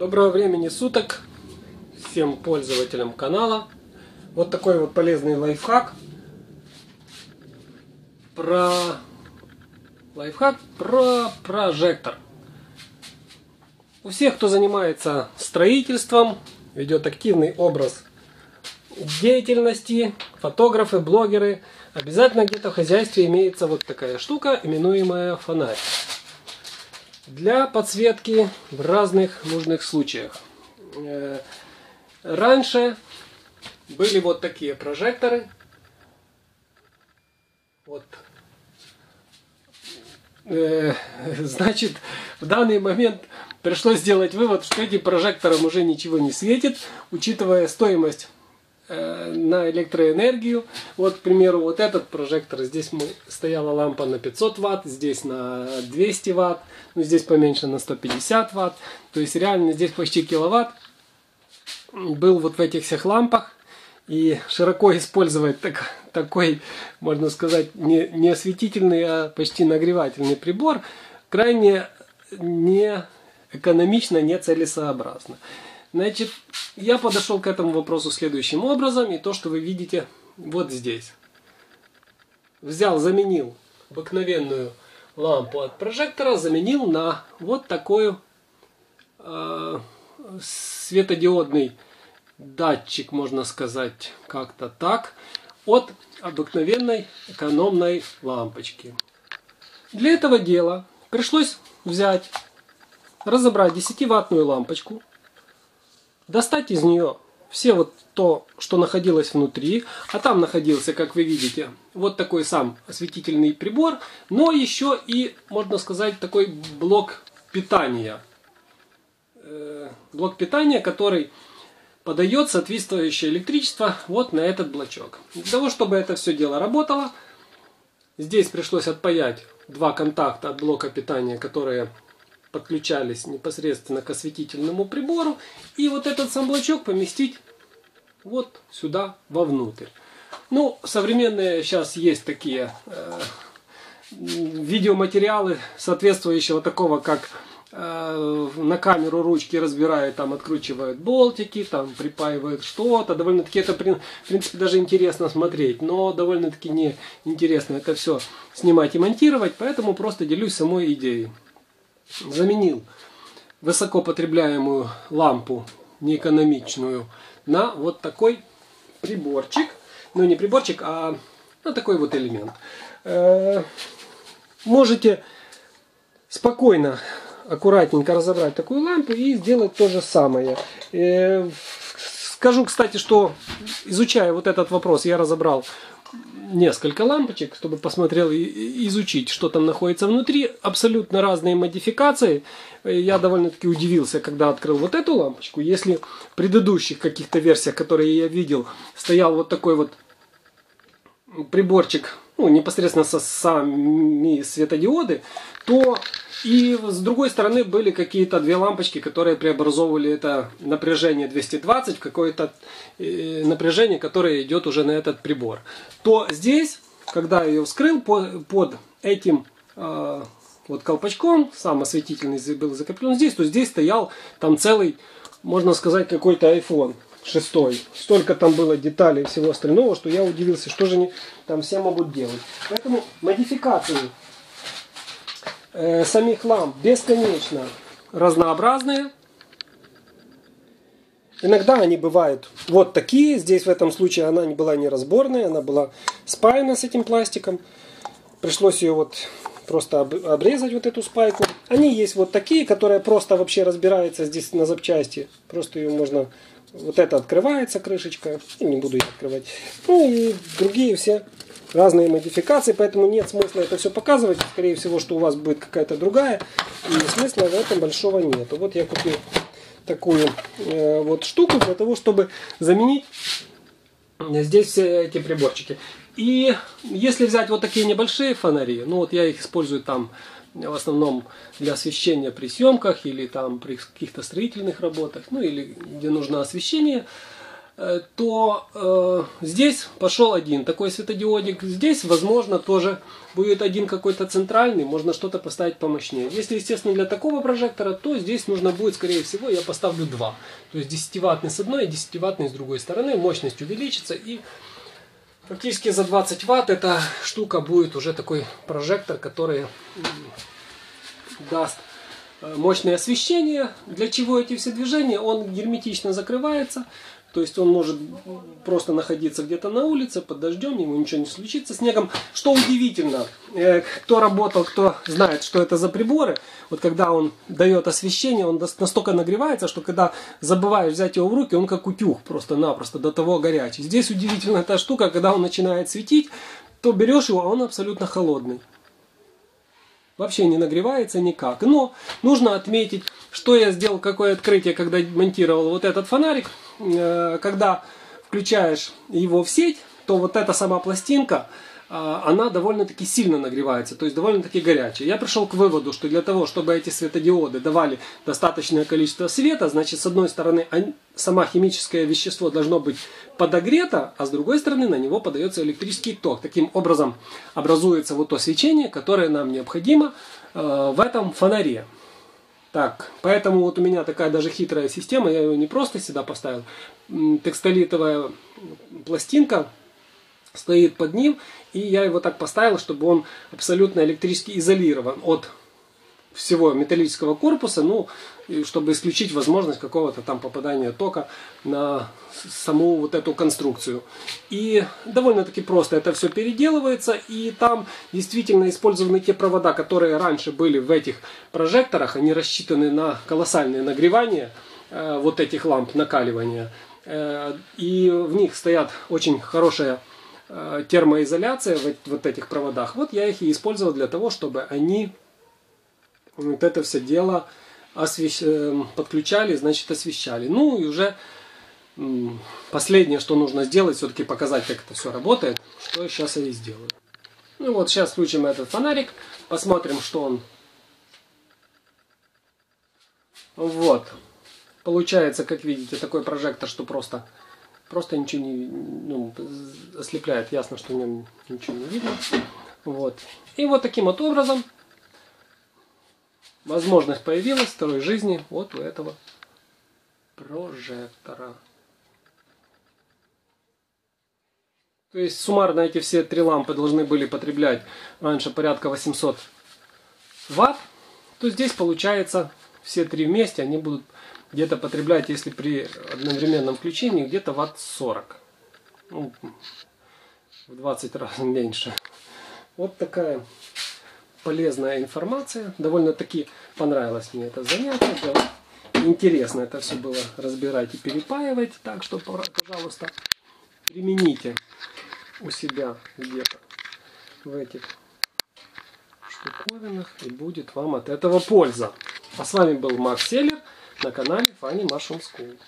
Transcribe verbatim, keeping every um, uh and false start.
Доброго времени суток всем пользователям канала. Вот такой вот полезный лайфхак. Про лайфхак про прожектор. У всех, кто занимается строительством, ведет активный образ деятельности, фотографы, блогеры, обязательно где-то в хозяйстве имеется вот такая штука, именуемая фонарь. Для подсветки в разных нужных случаях. Раньше были вот такие прожекторы. Вот. Значит, в данный момент пришлось сделать вывод, что этим прожектором уже ничего не светит, учитывая стоимость на электроэнергию. Вот, к примеру, вот этот прожектор, здесь мы, стояла лампа на пятьсот ватт, здесь на двести ватт, ну, здесь поменьше, на сто пятьдесят ватт, то есть реально здесь почти киловатт был вот в этих всех лампах. И широко использовать так, такой, можно сказать, не, не осветительный, а почти нагревательный прибор крайне не экономично, не целесообразно. Значит, я подошел к этому вопросу следующим образом, и то, что вы видите вот здесь. Взял, заменил обыкновенную лампу от прожектора, заменил на вот такой э, светодиодный датчик, можно сказать, как-то так, от обыкновенной экономной лампочки. Для этого дела пришлось взять, разобрать десятиваттную лампочку, достать из нее все вот то, что находилось внутри, а там находился, как вы видите, вот такой сам осветительный прибор, но еще и, можно сказать, такой блок питания. Блок питания, который подает соответствующее электричество вот на этот блочок. Для того, чтобы это все дело работало, здесь пришлось отпаять два контакта от блока питания, которые подключались непосредственно к осветительному прибору, и вот этот сам блочок поместить вот сюда вовнутрь. Ну, современные сейчас есть такие э, видеоматериалы соответствующего такого, как э, на камеру ручки разбирают, там откручивают болтики, там припаивают что-то. Довольно-таки это, в принципе, даже интересно смотреть, но довольно-таки не интересно это все снимать и монтировать, поэтому просто делюсь самой идеей. Заменил высоко потребляемую лампу, неэкономичную, на вот такой приборчик. Ну, не приборчик, а на такой вот элемент. Э-э- можете спокойно, аккуратненько разобрать такую лампу и сделать то же самое. Э-э- скажу, кстати, что, изучая вот этот вопрос, я разобрал несколько лампочек, чтобы посмотрел и изучить, что там находится внутри. Абсолютно разные модификации. Я довольно-таки удивился, когда открыл вот эту лампочку. Если в предыдущих каких-то версиях, которые я видел, стоял вот такой вот приборчик, ну, непосредственно со сами светодиоды, то и с другой стороны были какие-то две лампочки, которые преобразовывали это напряжение двести двадцать в какое-то э, напряжение, которое идет уже на этот прибор. То здесь, когда я ее вскрыл, по, под этим э, вот колпачком, сам осветительный был закреплен здесь, то здесь стоял там целый, можно сказать, какой-то айфон шесть. Столько там было деталей и всего остального, что я удивился, что же они там все могут делать. Поэтому модификации э, самих ламп бесконечно разнообразные. Иногда они бывают вот такие. Здесь в этом случае она не была неразборная, она была спаяна с этим пластиком. Пришлось ее вот просто обрезать, вот эту спайку. Они есть вот такие, которые просто вообще разбираются здесь на запчасти. Просто ее можно... Вот это открывается крышечка, не буду ее открывать. Ну и другие все разные модификации, поэтому нет смысла это все показывать. Скорее всего, что у вас будет какая-то другая, и смысла в этом большого нету. Вот я купил такую э, вот штуку для того, чтобы заменить здесь все эти приборчики. И если взять вот такие небольшие фонари, ну вот я их использую там в основном для освещения при съемках или там при каких-то строительных работах, ну или где нужно освещение, то э, здесь пошел один такой светодиодик. Здесь, возможно, тоже будет один какой-то центральный, можно что-то поставить помощнее. Если, естественно, для такого прожектора, то здесь нужно будет, скорее всего, я поставлю два. То есть десятиваттный с одной и десятиваттный с другой стороны. Мощность увеличится, и практически за двадцать ватт эта штука будет уже такой прожектор, который даст мощное освещение. Для чего эти все движения? Он герметично закрывается. То есть он может просто находиться где-то на улице, под дождем, ему ничего не случится, снегом. Что удивительно, кто работал, кто знает, что это за приборы. Вот когда он дает освещение, он настолько нагревается, что когда забываешь взять его в руки, он как утюг, просто-напросто, до того горячий. Здесь удивительная та штука, когда он начинает светить, то берешь его, а он абсолютно холодный. Вообще не нагревается никак. Но нужно отметить, что я сделал, какое открытие, когда монтировал вот этот фонарик. Когда включаешь его в сеть, то вот эта сама пластинка, она довольно-таки сильно нагревается, то есть довольно-таки горячая. Я пришел к выводу, что для того, чтобы эти светодиоды давали достаточное количество света, значит, с одной стороны, само химическое вещество должно быть подогрето, а с другой стороны, на него подается электрический ток. Таким образом, образуется вот то свечение, которое нам необходимо э, в этом фонаре. Так, поэтому вот у меня такая даже хитрая система, я ее не просто сюда поставил, текстолитовая пластинка стоит под ним, и я его так поставил, чтобы он абсолютно электрически изолирован от всего металлического корпуса, ну, чтобы исключить возможность какого-то там попадания тока на саму вот эту конструкцию. И довольно-таки просто это все переделывается, и там действительно использованы те провода, которые раньше были в этих прожекторах, они рассчитаны на колоссальное нагревание э, вот этих ламп, накаливания, э, и в них стоят очень хорошая э, термоизоляция в вот этих проводах. Вот я их и использовал для того, чтобы они... Вот это все дело освещ... подключали, значит, освещали. Ну и уже последнее, что нужно сделать, все-таки показать, как это все работает. Что сейчас я и сделаю. Ну вот, сейчас включим этот фонарик, посмотрим, что он. Вот. Получается, как видите, такой прожектор, что просто, просто ничего не, ну, ослепляет. Ясно, что в нем ничего не видно. Вот. И вот таким вот образом... Возможность появилась второй жизни вот у этого прожектора. То есть суммарно эти все три лампы должны были потреблять раньше порядка восьмисот ватт. То здесь получается все три вместе они будут где-то потреблять, если при одновременном включении, где-то ватт сорок. Ну, в двадцать раз меньше. Вот такая... полезная информация. Довольно-таки понравилось мне это занятие. Интересно это все было разбирать и перепаивать. Так что, пожалуйста, примените у себя где-то в этих штуковинах. И будет вам от этого польза. А с вами был Марк Селлер на канале Funny Mushroom School.